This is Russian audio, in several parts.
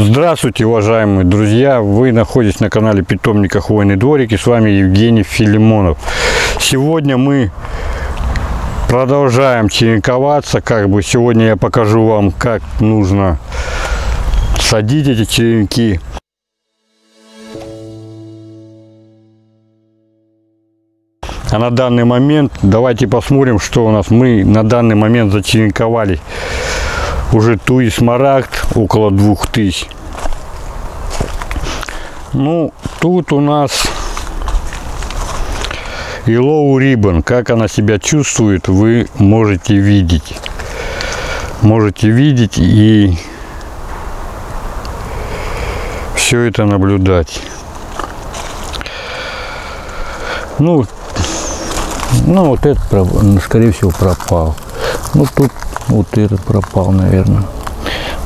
Здравствуйте, уважаемые друзья! Вы находитесь на канале питомника Хвойный Дворик, и с вами Евгений Филимонов. Сегодня мы продолжаем черенковаться. Сегодня я покажу вам, как нужно садить эти черенки. А на данный момент давайте посмотрим, что у нас. Мы на данный момент зачеренковали уже ту и смарагд около 2000. Ну, тут у нас Yellow Ribbon. Как она себя чувствует, вы можете видеть. И все это наблюдать. Ну, вот этот, скорее всего, пропал. Ну, тут вот этот пропал, наверное.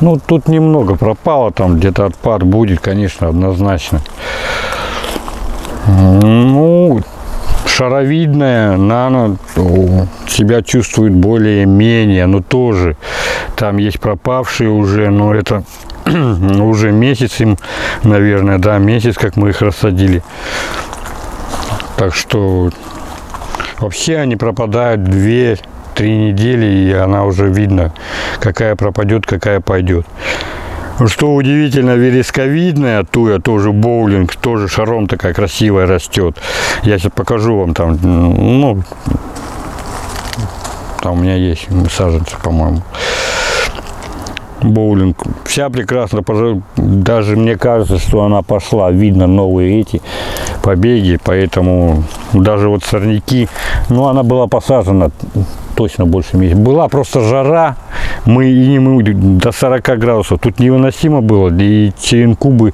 Ну, тут немного пропало, там где-то отпад будет, конечно, однозначно. Ну, шаровидная нано себя чувствует более-менее, но тоже там есть пропавшие уже, но это уже месяц им, наверное, да, месяц, как мы их рассадили. Так что вообще они пропадают 2-3 недели, и она уже видно, какая пропадет, какая пойдет. Что удивительно, вересковидная туя, тоже боулинг, тоже шаром такая красивая растет. Я сейчас покажу вам там, ну, там у меня есть саженцы, по-моему. Боулинг вся прекрасно, даже мне кажется, что она пошла, видно новые эти побеги, поэтому даже вот сорняки, ну, она была посажена точно больше месяца, была просто жара, мы до 40 градусов, тут невыносимо было, и черенку бы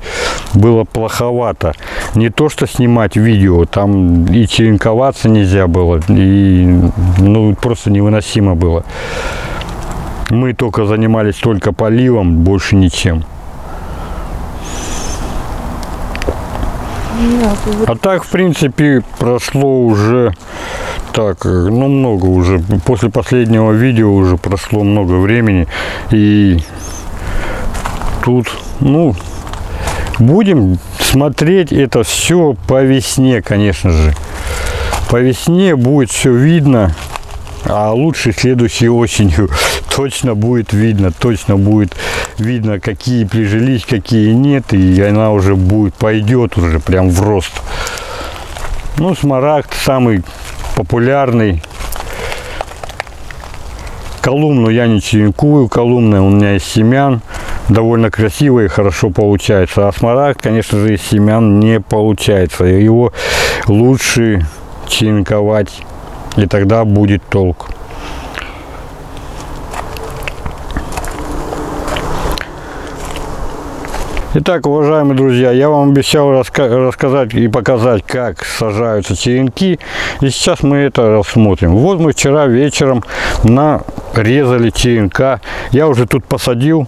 было плоховато, не то что снимать видео, там и черенковаться нельзя было, и, ну, просто невыносимо было. Мы только занимались только поливом, больше ничем. А так, в принципе, прошло уже так, ну, много уже. После последнего видео уже прошло много времени. И тут, ну, будем смотреть это все по весне, конечно же. По весне будет все видно. А лучше следующей осенью точно будет видно, какие прижились, какие нет, и она уже будет, пойдет уже прям в рост. Ну, смарагд самый популярный. Колумну я не черенкую, колумна у меня из семян довольно красиво и хорошо получается, а смарагд, конечно же, из семян не получается, его лучше черенковать. И тогда будет толк. Итак, уважаемые друзья, я вам обещал рассказать и показать, как сажаются черенки. И сейчас мы это рассмотрим. Вот мы вчера вечером нарезали черенка. Я уже тут посадил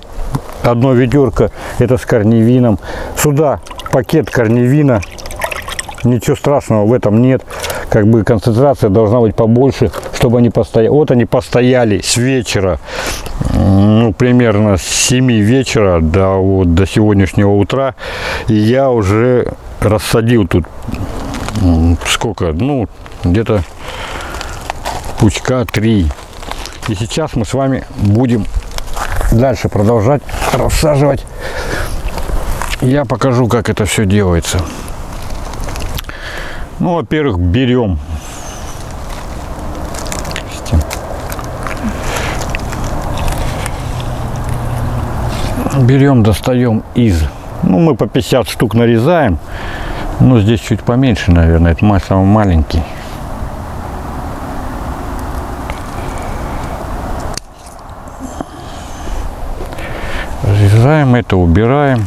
одно ведерко. Это с корневином. Сюда пакет корневина. Ничего страшного в этом нет. Как бы концентрация должна быть побольше, чтобы они постояли. Вот они постояли с вечера, ну, примерно с 7 вечера до сегодняшнего утра. И я уже рассадил тут сколько? Ну, где-то пучка 3. И сейчас мы с вами будем дальше продолжать рассаживать. Я покажу, как это все делается. Ну, во-первых, берем достаем из, ну, мы по 50 штук нарезаем, но здесь чуть поменьше, наверное, это мой самый маленький. Разрезаем это, убираем.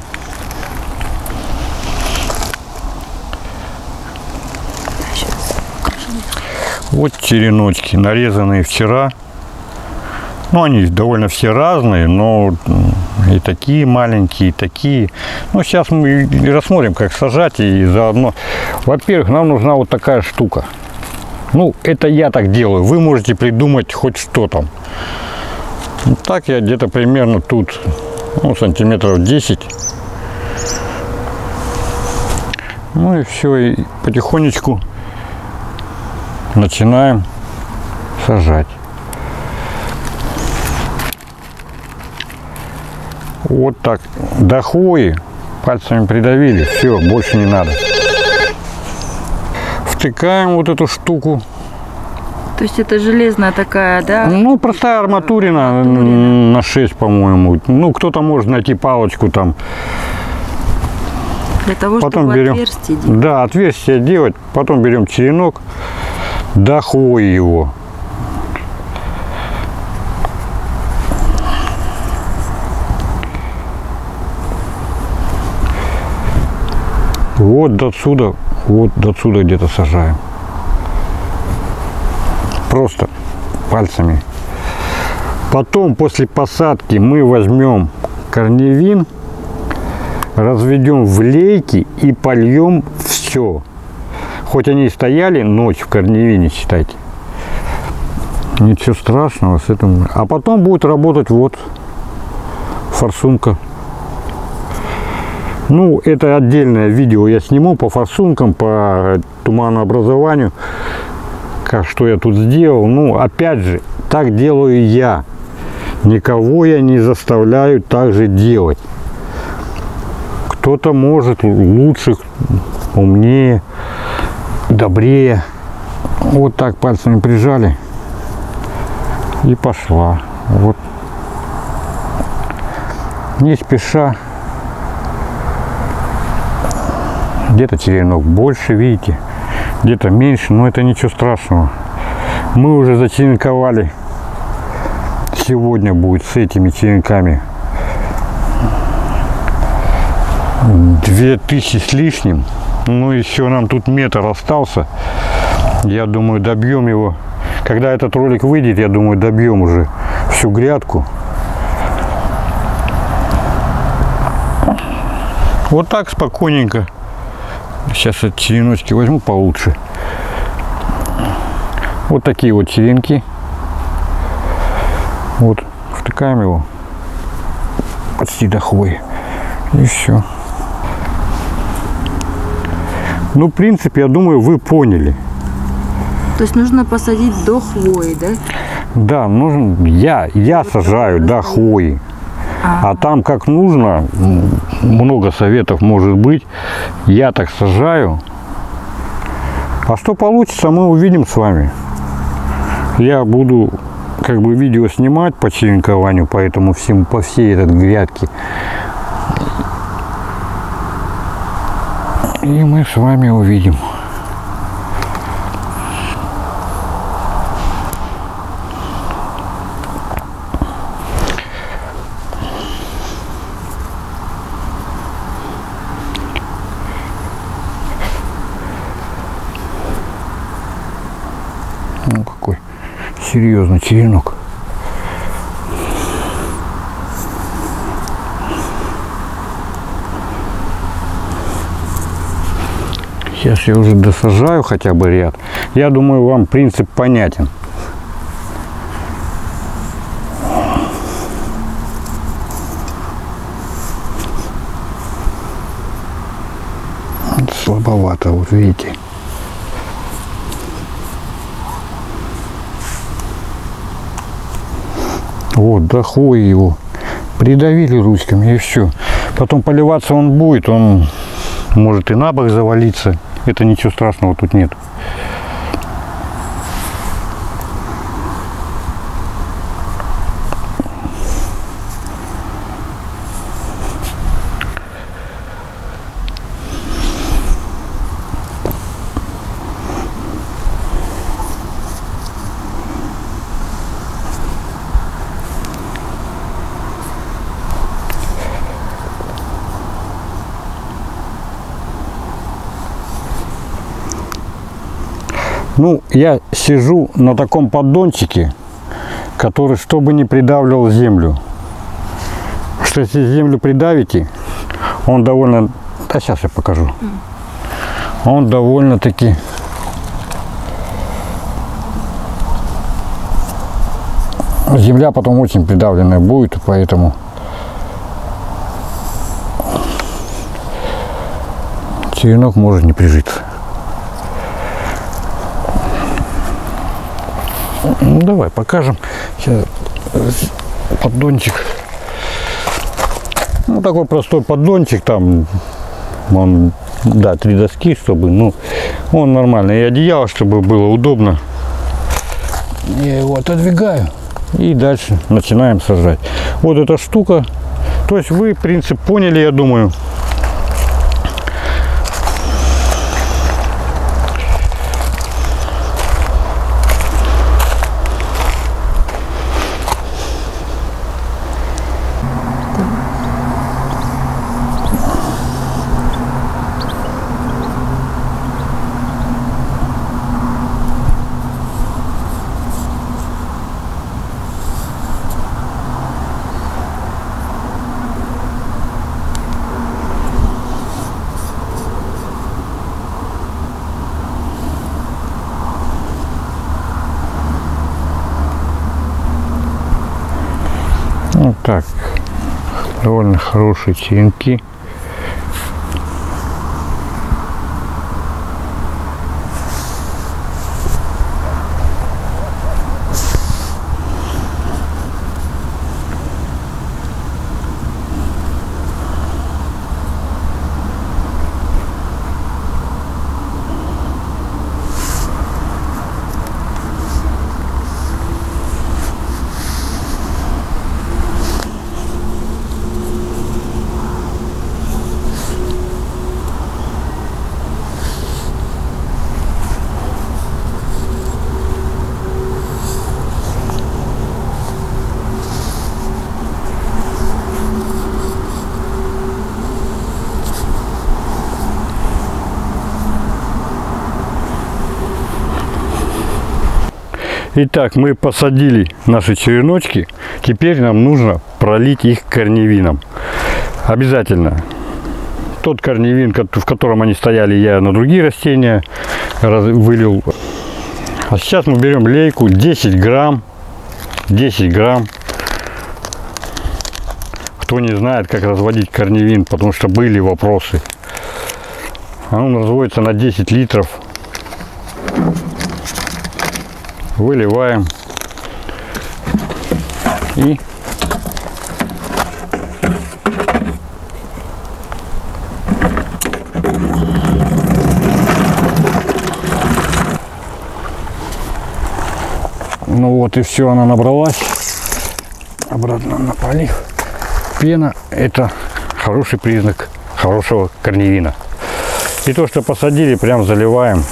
Вот череночки, нарезанные вчера. Ну, они довольно все разные, но и такие маленькие, и такие. Ну, сейчас мы рассмотрим, как сажать, и заодно. Во-первых, нам нужна вот такая штука. Ну, это я так делаю. Вы можете придумать хоть что там. Вот так я где-то примерно тут ну, сантиметров 10. Ну и все, и потихонечку начинаем сажать. Вот так, до хвои пальцами придавили, все, больше не надо. Втыкаем вот эту штуку. То есть это железная такая, да? Ну, простая арматурина. На 6, по-моему. Ну, кто-то может найти палочку там. Для того, потом чтобы берем, отверстие делать. Да, отверстие делать. Потом берем черенок, до хвои его. Вот до сюда где-то сажаем. Просто пальцами. Потом после посадки мы возьмем корневин, разведем в лейки и польем все. Хоть они и стояли ночь в корневине, считайте. Ничего страшного с этим. А потом будет работать вот форсунка. Ну, это отдельное видео я сниму по форсункам, по туманообразованию. Как, что я тут сделал. Ну, опять же, так делаю я. Никого я не заставляю так же делать. Кто-то может лучше, умнее, добрее. Вот так пальцами прижали и пошла. Вот. Не спеша. Где-то черенок больше, видите, где-то меньше, но это ничего страшного. Мы уже зачеренковали. Сегодня будет с этими черенками 2000 с лишним. Ну, еще нам тут метр остался. Я думаю, добьем его. Когда этот ролик выйдет, я думаю, добьем уже всю грядку. Вот так спокойненько. Сейчас эти череночки возьму получше. Вот такие вот черенки. Вот, втыкаем его почти до хвои. И все. Ну, в принципе, я думаю, вы поняли. То есть нужно посадить до хвои, да? Да, нужно. Я сажаю до хвои. А там как нужно, много советов может быть. Я так сажаю. А что получится, мы увидим с вами. Я буду как бы видео снимать по черенкованию, поэтому всем, по всей этой грядке. И мы с вами увидим. Ну, какой серьезный черенок. Сейчас я уже досажаю хотя бы ряд. Я думаю, вам принцип понятен. Слабовато, вот видите. Вот, до хвои его придавили ручками, и все. Потом поливаться он будет, он может и на бок завалиться. Это ничего страшного тут нет. Ну, я сижу на таком поддончике, который, чтобы не придавливал землю. Что если землю придавите, он довольно... А сейчас я покажу. Он довольно-таки... Земля потом очень придавленная будет, поэтому черенок может не прижиться. Ну, давай покажем. Сейчас поддончик. Ну, такой простой поддончик, там он, да, 3 доски, чтобы, ну, он нормальный. И одеяло, чтобы было удобно. Я его отодвигаю. И дальше начинаем сажать. Вот эта штука. То есть вы принцип поняли, я думаю. Вот так, довольно хорошие черенки. Итак, мы посадили наши череночки, теперь нам нужно пролить их корневином. Обязательно. Тот корневин, в котором они стояли, я на другие растения вылил. А сейчас мы берем лейку 10 грамм. 10 грамм. Кто не знает, как разводить корневин, потому что были вопросы. Он разводится на 10 литров. Выливаем и ну вот и все, она набралась. Обратно на полив. Пена — это хороший признак хорошего корневина. И то, что посадили, прям заливаем.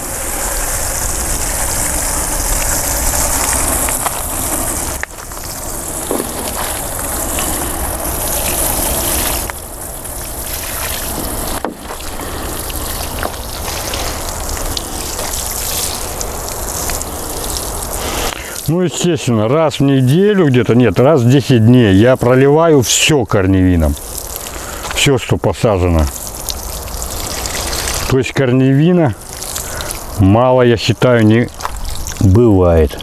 Ну, естественно, раз в неделю где-то, нет, раз в 10 дней я проливаю все корневином. Все, что посажено. То есть корневина мало, я считаю, не бывает.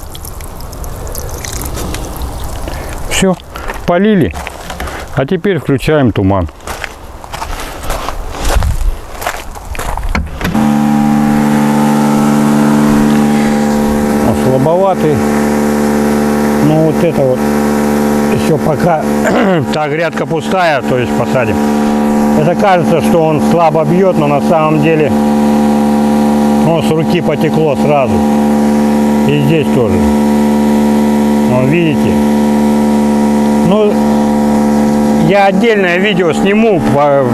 Все, полили. А теперь включаем туман. Слабоватый. Ну вот это вот еще пока та грядка пустая, то есть посадим. Это кажется, что он слабо бьет, но на самом деле он с руки потекло сразу. И здесь тоже. Вон, видите? Ну, я отдельное видео сниму по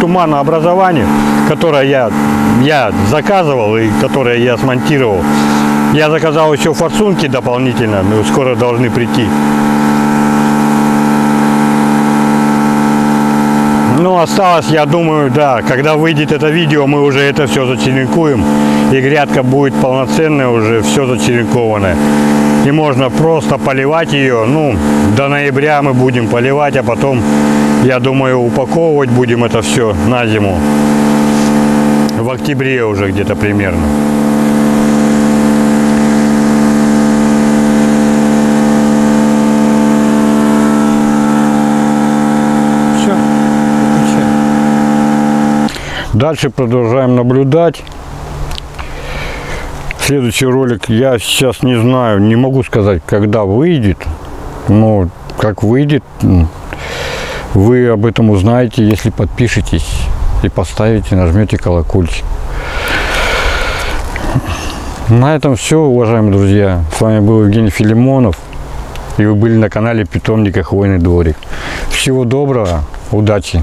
туманообразованию, которое я заказывал и которое я смонтировал. Я заказал еще форсунки дополнительно, но скоро должны прийти. Ну, осталось, я думаю, да, когда выйдет это видео, мы уже это все зачеренкуем. И грядка будет полноценная, уже все зачеренкованное. И можно просто поливать ее. Ну, до ноября мы будем поливать, а потом, я думаю, упаковывать будем это все на зиму. В октябре уже где-то примерно. Дальше продолжаем наблюдать. Следующий ролик я сейчас не знаю, не могу сказать, когда выйдет. Но как выйдет, вы об этом узнаете, если подпишетесь и поставите, нажмете колокольчик. На этом все, уважаемые друзья. С вами был Евгений Филимонов. И вы были на канале питомника Хвойный Дворик. Всего доброго, удачи!